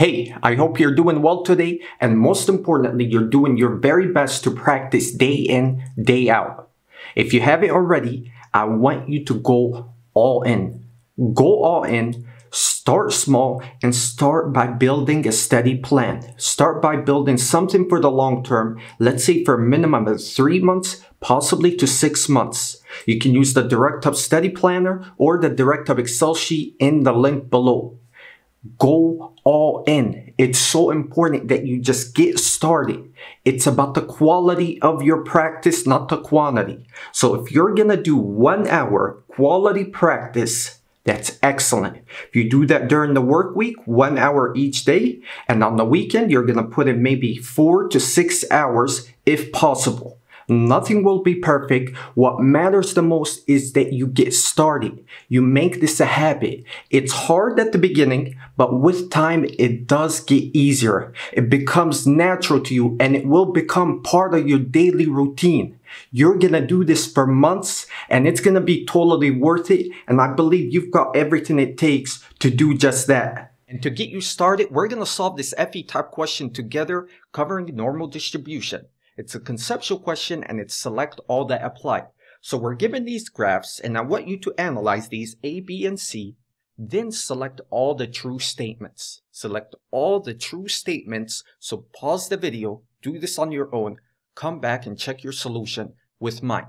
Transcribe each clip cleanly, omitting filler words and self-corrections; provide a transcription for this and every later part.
Hey, I hope you're doing well today, and most importantly, you're doing your very best to practice day in, day out. If you haven't already, I want you to go all in. Go all in, start small, and start by building a steady plan. Start by building something for the long term, let's say for a minimum of 3 months, possibly to 6 months. You can use the DirectHub Study Planner or the DirectHub Excel sheet in the link below. Go all in. It's so important that you just get started. It's about the quality of your practice, not the quantity. So if you're gonna do 1 hour quality practice, that's excellent. If you do that during the work week, 1 hour each day, and on the weekend, you're gonna put in maybe 4 to 6 hours if possible. Nothing will be perfect. What matters the most is that you get started. You make this a habit. It's hard at the beginning, but with time, it does get easier. It becomes natural to you, and it will become part of your daily routine. You're gonna do this for months, and it's gonna be totally worth it, and I believe you've got everything it takes to do just that. And to get you started, we're gonna solve this FE type question together, covering normal distribution. It's a conceptual question and it's select all that apply. So we're given these graphs and I want you to analyze these A, B, and C, then select all the true statements. Select all the true statements. So pause the video, do this on your own, come back and check your solution with mine.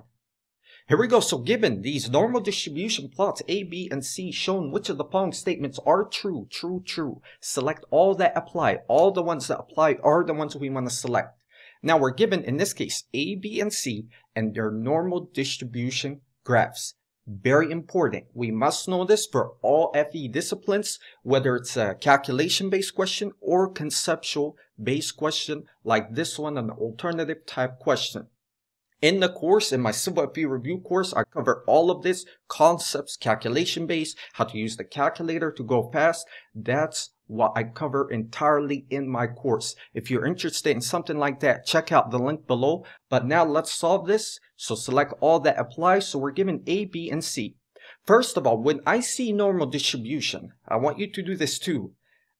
Here we go. So given these normal distribution plots A, B, and C shown, which of the following statements are true, true, true. Select all that apply. All the ones that apply are the ones we want to select. Now we're given, in this case, A, B, and C, and their normal distribution graphs. Very important. We must know this for all FE disciplines, whether it's a calculation-based question or conceptual-based question like this one, an alternative type question. In the course, in my Civil FE Review course, I cover all of this, concepts, calculation-based, how to use the calculator to go fast. That's what I cover entirely in my course. If you're interested in something like that, check out the link below. But now let's solve this. So select all that applies. So we're given A, B, and C. First of all, when I see normal distribution, I want you to do this too.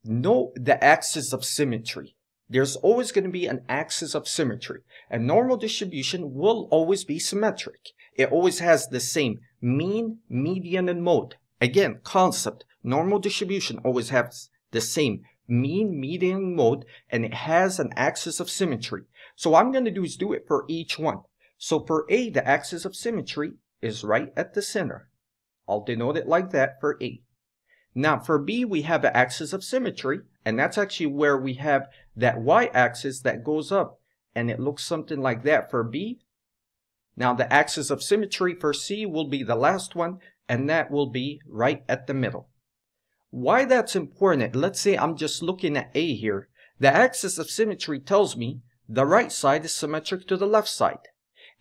Note the axis of symmetry. There's always going to be an axis of symmetry. A normal distribution will always be symmetric. It always has the same mean, median, and mode. Again, concept. Normal distribution always has the same mean, median, mode, and it has an axis of symmetry. So what I'm going to do is do it for each one. So for A, the axis of symmetry is right at the center. I'll denote it like that for A. Now for B, we have an axis of symmetry, and that's actually where we have that y-axis that goes up, and it looks something like that for B. Now the axis of symmetry for C will be the last one, and that will be right at the middle. Why that's important, let's say I'm just looking at A here. The axis of symmetry tells me the right side is symmetric to the left side.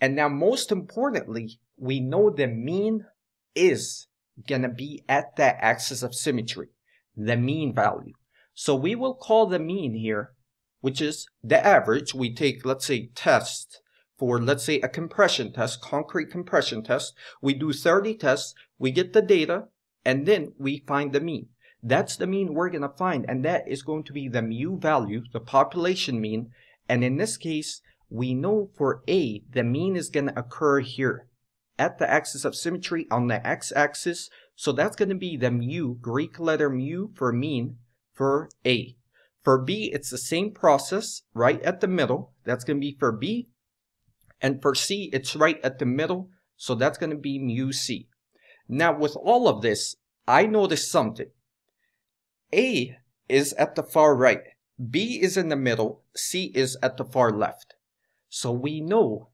And now most importantly, we know the mean is going to be at that axis of symmetry, the mean value. So we will call the mean here, which is the average. We take, let's say, test for, let's say, a compression test, concrete compression test. We do 30 tests, we get the data, and then we find the mean. That's the mean we're going to find, and that is going to be the mu value, the population mean. And in this case, we know for A, the mean is going to occur here at the axis of symmetry on the x-axis. So that's going to be the mu, Greek letter mu for mean for A. For B, it's the same process right at the middle. That's going to be for B. And for C, it's right at the middle. So that's going to be mu C. Now with all of this, I noticed something. A is at the far right, B is in the middle, C is at the far left. So we know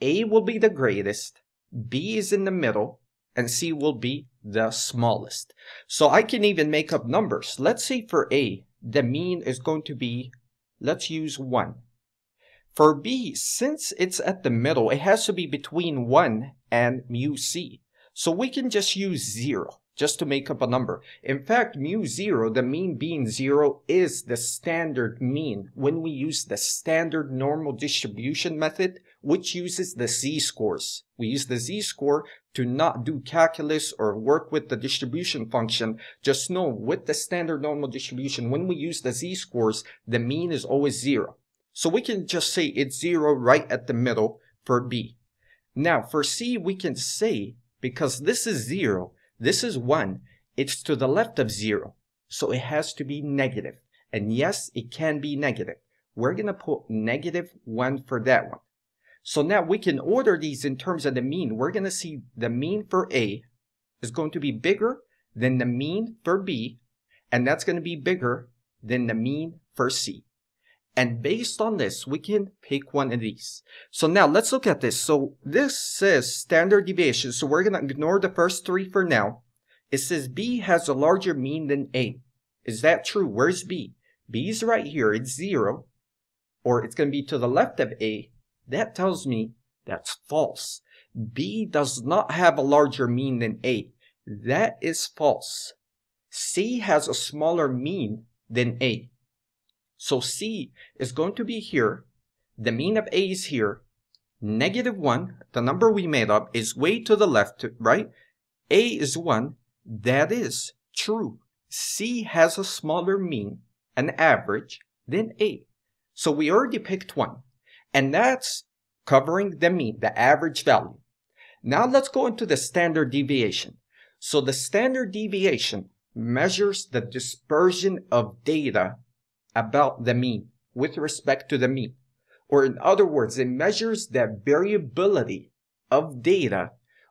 A will be the greatest, B is in the middle, and C will be the smallest. So I can even make up numbers. Let's say for A, the mean is going to be, let's use 1. For B, since it's at the middle, it has to be between 1 and mu C. So we can just use 0. just to make up a number. In fact, mu 0, the mean being 0, is the standard mean when we use the standard normal distribution method, which uses the z-scores. We use the z-score to not do calculus or work with the distribution function. Just know with the standard normal distribution, when we use the z-scores, the mean is always 0. So we can just say it's 0 right at the middle for B. Now for C, we can say, because this is 0, this is 1, it's to the left of 0, so it has to be negative. And yes, it can be negative. We're going to put negative 1 for that one. So now we can order these in terms of the mean. We're going to see the mean for A is going to be bigger than the mean for B, and that's going to be bigger than the mean for C. And based on this, we can pick one of these. So now let's look at this. So this says standard deviation. So we're going to ignore the first three for now. It says B has a larger mean than A. Is that true? Where's B? B is right here. It's 0, or it's going to be to the left of A. That tells me that's false. B does not have a larger mean than A. That is false. C has a smaller mean than A. So C is going to be here, the mean of A is here, negative 1, the number we made up, is way to the left, right? A is 1, that is true. C has a smaller mean, an average, than A. So we already picked one, and that's covering the mean, the average value. Now let's go into the standard deviation. So the standard deviation measures the dispersion of data about the mean, with respect to the mean. Or in other words, it measures the variability of data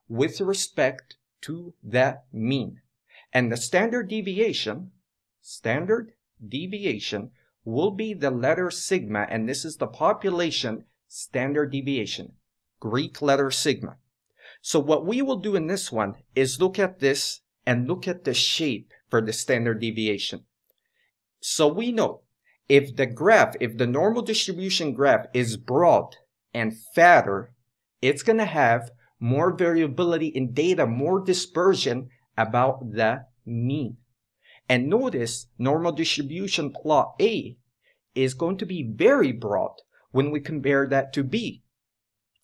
with respect to the mean. And the standard deviation will be the letter sigma, and this is the population standard deviation, Greek letter sigma. So what we will do in this one is look at this and look at the shape for the standard deviation. So we know, if the graph, if the normal distribution graph is broad and fatter, it's going to have more variability in data, more dispersion about the mean. And notice normal distribution plot A is going to be very broad when we compare that to B.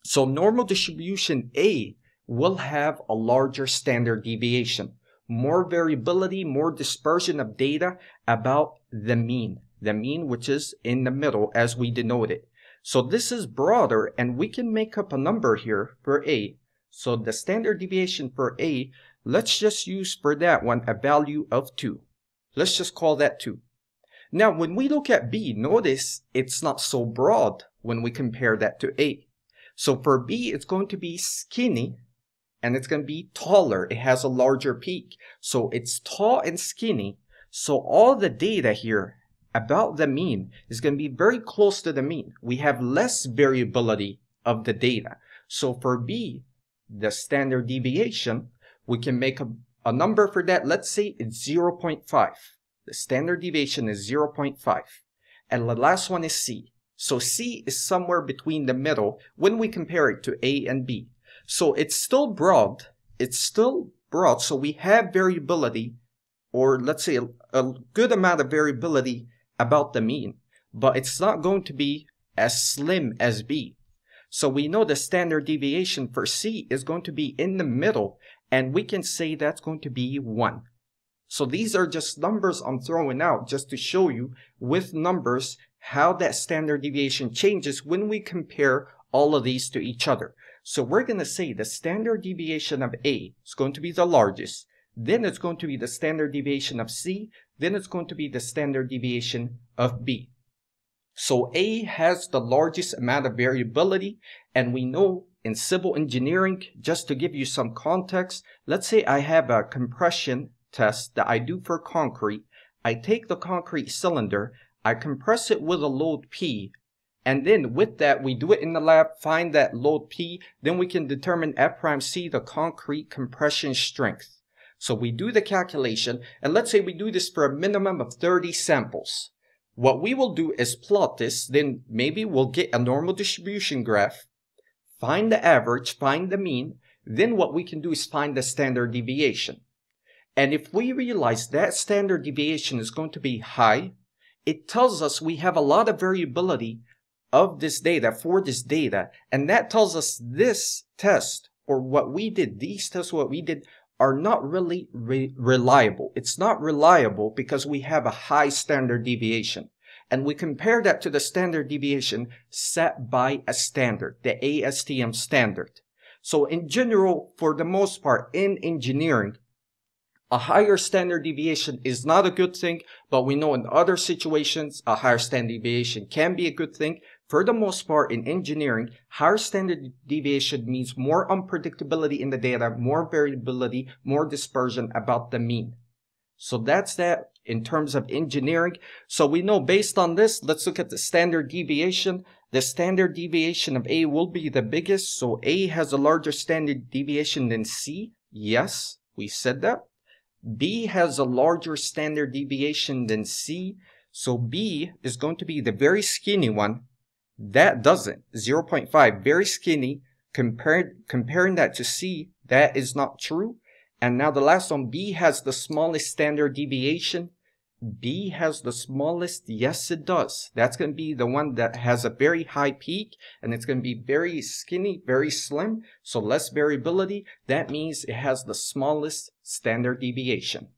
So normal distribution A will have a larger standard deviation, more variability, more dispersion of data about the mean which is in the middle as we denote it. So this is broader, and we can make up a number here for A. So the standard deviation for A, let's just use for that one a value of 2. Let's just call that 2. Now when we look at B, notice it's not so broad when we compare that to A. So for B, it's going to be skinny, and it's going to be taller. It has a larger peak. So it's tall and skinny. So all the data here about the mean is going to be very close to the mean. We have less variability of the data. So for B, the standard deviation, we can make a number for that. Let's say it's 0.5. The standard deviation is 0.5. And the last one is C. So C is somewhere between the middle when we compare it to A and B. So it's still broad, so we have variability, or let's say a good amount of variability about the mean, but it's not going to be as slim as B. So we know the standard deviation for C is going to be in the middle, and we can say that's going to be 1. So these are just numbers I'm throwing out just to show you with numbers how that standard deviation changes when we compare all of these to each other. So we're going to say the standard deviation of A is going to be the largest, then it's going to be the standard deviation of C, then it's going to be the standard deviation of B. So A has the largest amount of variability, and we know in civil engineering, just to give you some context, let's say I have a compression test that I do for concrete. I take the concrete cylinder, I compress it with a load P, and then with that, we do it in the lab, find that load P, then we can determine F prime C, the concrete compression strength. So we do the calculation, and let's say we do this for a minimum of 30 samples. What we will do is plot this, then maybe we'll get a normal distribution graph, find the average, find the mean, then what we can do is find the standard deviation. And if we realize that standard deviation is going to be high, it tells us we have a lot of variability of this data for this data. And that tells us this test, or what we did, these tests, what we did, are not really reliable. It's not reliable because we have a high standard deviation. And we compare that to the standard deviation set by a standard, the ASTM standard. So in general, for the most part, in engineering, a higher standard deviation is not a good thing, but we know in other situations, a higher standard deviation can be a good thing. For the most part, in engineering, higher standard deviation means more unpredictability in the data, more variability, more dispersion about the mean. So that's that in terms of engineering. So we know based on this, let's look at the standard deviation. The standard deviation of A will be the biggest. So A has a larger standard deviation than C. Yes, we said that. B has a larger standard deviation than C, so B is going to be the very skinny one. That doesn't, 0.5, very skinny. Comparing that to C, that is not true. And now the last one, B has the smallest standard deviation. B has the smallest, yes it does. That's going to be the one that has a very high peak, and it's going to be very skinny, very slim, so less variability. That means it has the smallest standard deviation.